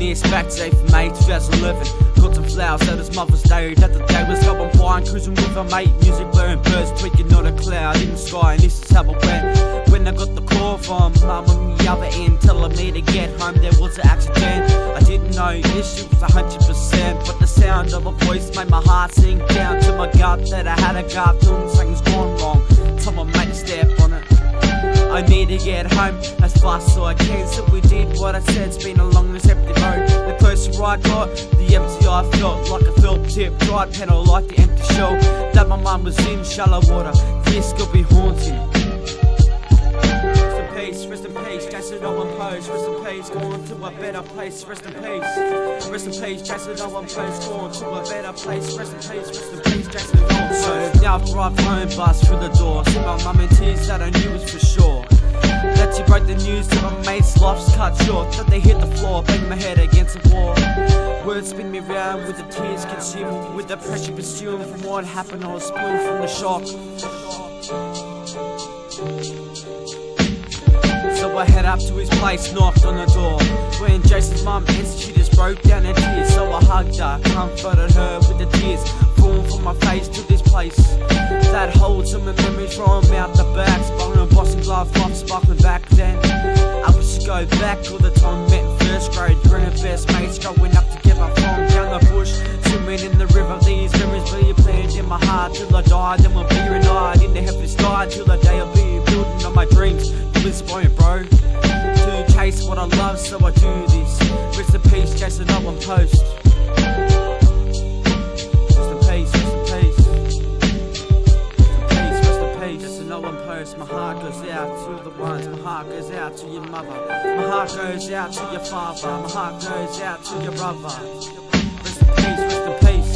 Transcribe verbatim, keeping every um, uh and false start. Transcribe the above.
Engineers backstage for May twenty eleven. Got some flowers at his mother's diary that the day was going by, and cruising with her mate, music blaring, birds tweaking, not a cloud in the sky, and this is how it went. When I got the call from mum on the other end, telling me to get home, there was an accident. I didn't know issue was one hundred percent, but the sound of a voice made my heart sink down to my gut that I had a gut feeling something's gone wrong. Told my mate to step on it. I need to get home as fast as I can, so we did what I said. It's been a long and empty road. The closer I got, the emptier I felt, like a felt tip, dried panel, like the empty shell that my mum was in. Shallow water, this could be haunting. Rest in peace, rest in peace, Jason Post. Rest in peace, go on to a better place. Rest in peace, rest in peace, Jason Post. Go on to a better place. Rest in peace, rest in peace, Jason Post. Now I've arrived home, bust through the door. See my mum in tears that I knew was for sure. That she broke the news to my mate's life's cut short. That they hit the floor, bang my head against the wall. Words spin me round with the tears consuming, with the pressure pursuing from what happened. I was spewing from the shock. So I head up to his place, knocked on the door. When Jason's mum answered, she just broke down in tears. So I hugged her, comforted her with the tears falling from my face to this place that holds some memories from out the back. Spawning Boston gloves, pop sparkling back then. I wish to go back all the time. Met in first grade, grinning best mates, growing up together from down the bush, swimming in the river. These memories really planted in my heart till I die. Then we'll be reunited in the heavenly sky till the day I'll be building on my dreams. Inspiring, bro, to chase what I love, so I do this. Rest in peace, Jason Post. Rest in peace, rest in peace. Rest in peace, rest in peace, Jason Post. My heart goes out to the ones, my heart goes out to your mother, my heart goes out to your father, my heart goes out to your brother. Rest in peace, rest in peace.